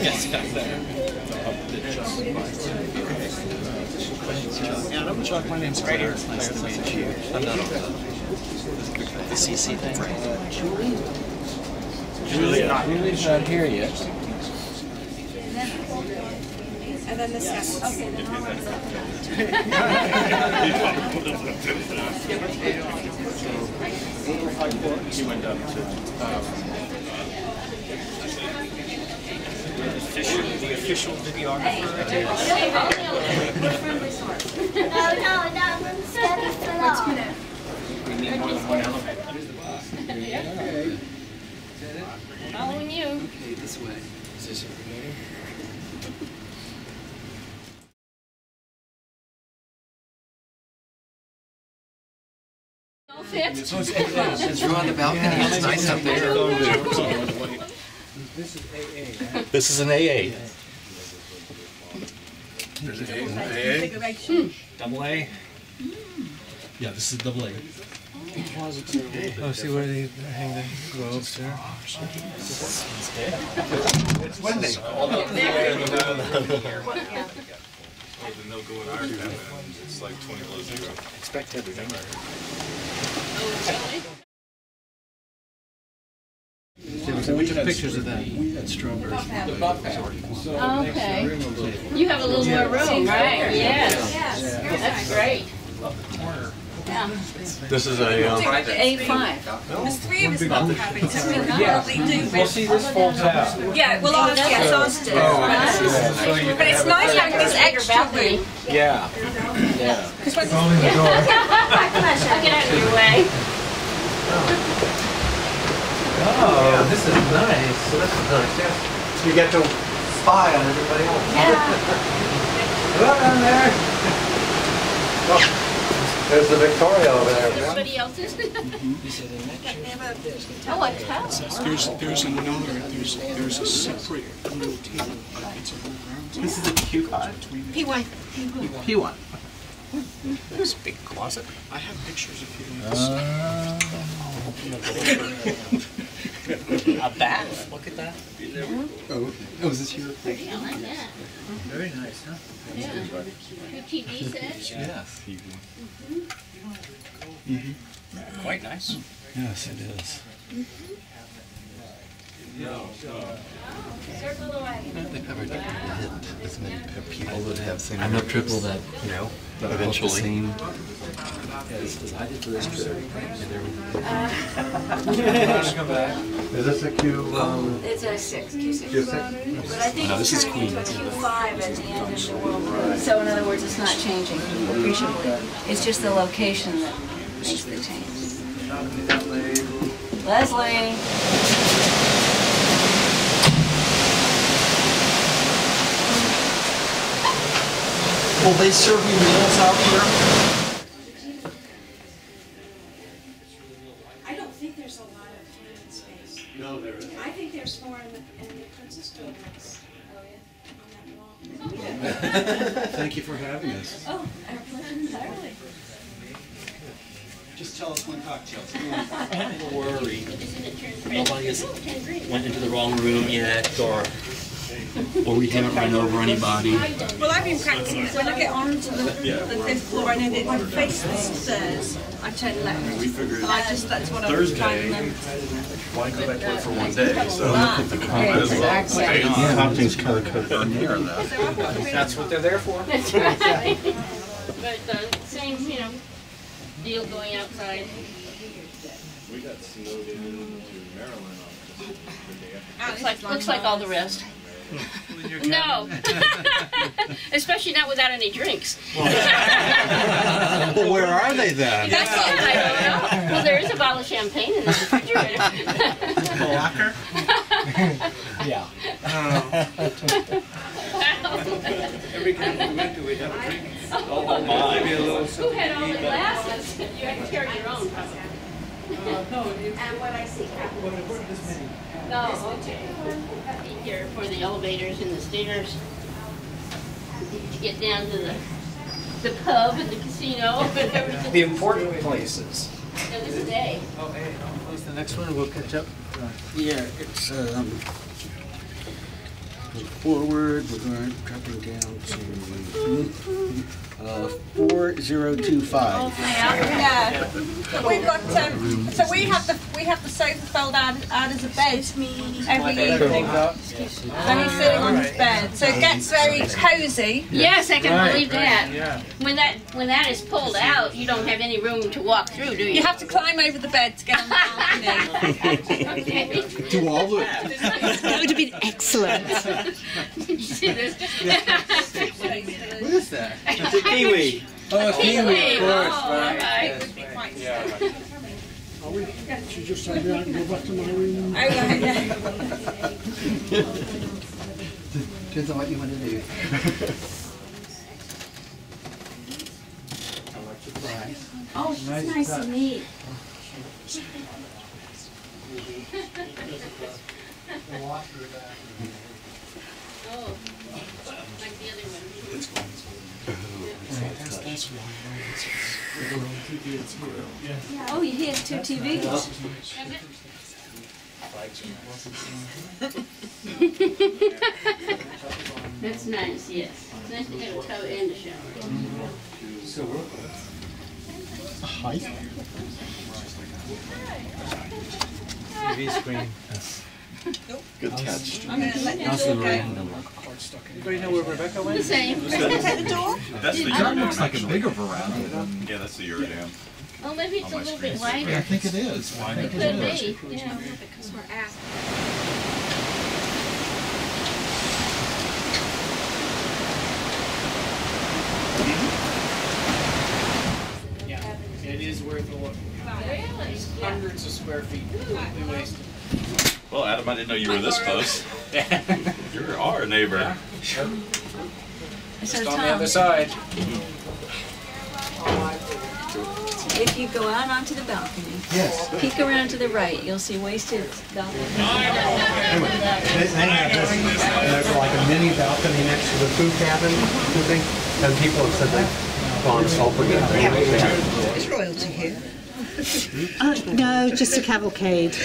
Yes, back there. Chuck, my name's Claire. Nice to meet you. I'm not on the CC thing. Julie's not here yet. And then this guy. Okay, then I'll run it. He went up to the official videographer. No, we need more than one element. Okay. Following you. Okay, this way. Is this everybody? Since you're on the balcony, yeah, it's nice up there. This is AA. Right? This is an AA. There's an AA. Double A. Yeah, this is double A. Oh, see where they hang the gloves there? It's Wednesday. Then they'll go in our cabin. It's like 20 below zero. Expect everything. So we took pictures of that at Strawberry. Okay. You have a little more room, right? Yes. That's great. This is a A5. There's three of us both have it, so we'll probably do. Well, see, this falls out. Yeah, well, ours gets ours. But it's nice having this extra room. Yeah. Yeah. It's only the door. I'll get out of your way. Oh, yeah, this is nice. This is nice, yeah. So you get to spy on everybody else. Yeah. Look on there. Oh, there's the Victoria over there. Everybody else's? Oh, a towel. There's another, there's a separate little table. It's a little round table. This is a Q5. P1. P1. This big closet. I have pictures of you in this. A bath? Look at that. Oh, okay. Oh, is this your thing? I like that. Very nice, huh? Yeah. Your TV set? Yes. Mm-hmm. Quite nice. Yes, it is. No. Circle away. They covered as many people that have seen. I'm not triple that, you know, but eventually. It's decided for this trip. Is this a Q? It's a six, Q6. Q6. But I think no, this is Queen. It's Q5 at the end of the world. So in other words, it's not changing appreciably. It's just the location that makes the change. Leslie. Will they serve you meals out here? I don't think there's a lot of hidden space. No, there isn't. I think there's more in the Princess Dome on that wall. Thank you for having us. Oh, our pleasure entirely. Just tell us when cocktails. Don't worry. Nobody has went into the wrong room yet, or... Or we haven't run over anybody. Well, I've been practicing. When I get onto the fifth floor, I know that my face is stairs. I turn left. We figured that's what I was trying to do. Why go back to work for one day? So Compton's kind of cut down here on that. That's what they're there for. That's right. But the same, you know, deal going outside. We got snowed in to Maryland on the day after. Looks like all the rest. No, especially not without any drinks. Well, where are they then? That's what I don't know. Well, there is a bottle of champagne in the refrigerator. The locker? Yeah. Wow. Every time we went to, we had a drink. Oh my! Who had all the glasses? You had to carry your own. No, and what I see happens. Oh, okay. Here for the elevators and the stairs to get down to the pub and the casino. And the important places. No, this is A. Oh, A. The next one we'll catch up. Yeah, it's dropping forward, we're dropping down to 4025. Yeah. We've got so we have the sofa fold out as a bed every evening. And he's sitting on his bed, so it gets very cozy. Yes, I can believe that. Yeah. When that is pulled out, you don't have any room to walk through, do you? You have to climb over the bed to get on the balcony. Okay. Do all the. That would have been excellent. You see this? What is that? It's a kiwi. Oh, it's kiwi, of course. Right. It would be quite sad. Should just say that and go back to my room. Oh, right, yeah. Depends on what you want to do. I like the price. Oh, it's nice and neat. Oh, like the other one. Oh, you hear two TVs. That's nice, yes. It's nice to have a tub and a shower. Hi. TV screen. Nope. Good catch. I'm going to let you know. Anybody know where Rebecca went? The same. Is that the door? That's the Eurodam. Looks like a bigger veranda. Yeah, that's the Eurodam. Oh, maybe it's a little bit wider. Yeah, I think it is. Wider. It could be. Yeah, because we're after. Yeah, it is worth a look. Really? Hundreds of square feet completely wasted. Well, Adam, I didn't know you were this close. You're our neighbor. Yeah. Sure. Just on the other side. If you go out onto the balcony, peek around to the right, you'll see wasted balcony. Anyway, they have this, there's like a mini balcony next to the food cabin, I think, and people have said they've gone shopping. It's royalty here. No, just a cavalcade.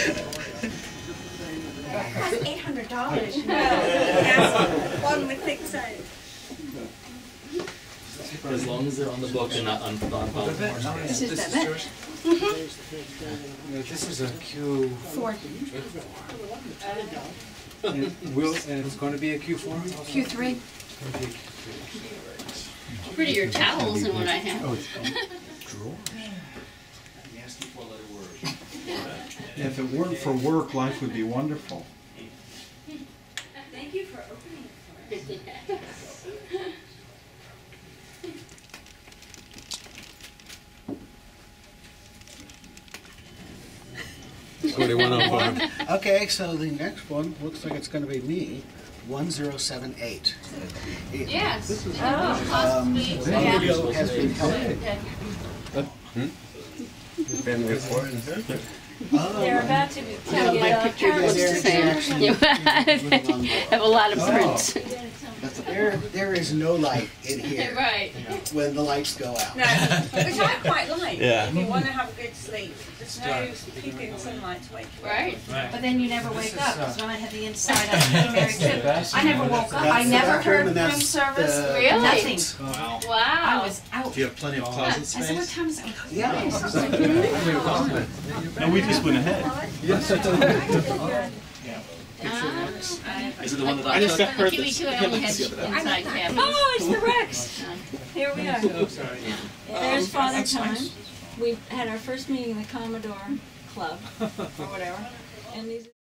That's $800. One would think so. As long as they're on the book and not unfollowed. This is that bit. This is a Q4. And it's going to be a Q4? Q3. Prettier towels than what I have. Oh, it's drawers. Nasty four-letter word. If it weren't for work, life would be wonderful. Thank you for opening it for us. Yes. Okay, so the next one looks like it's going to be me. 1078. Yes. This is video has been helpful. They're about to be telling my picture looks the same. You have a lot of prints. There is no light in here right. When the lights go out. No, which I quite like. Yeah. If you want to have a good sleep, there's no peeping sunlight to wake you up. Right. But then you never wake up, because when I had the inside, I was very good. I never woke up. I never heard room service. Really? Nothing. Wow. I was out. Do you have plenty of closet space? I said, what time is it? Yeah. No, we just went ahead. Yes, I did. Is it the one that I just got for this? Oh, it's the Rex! Here we are. There's Father Time. We had our first meeting in the Commodore Club, or whatever. And these.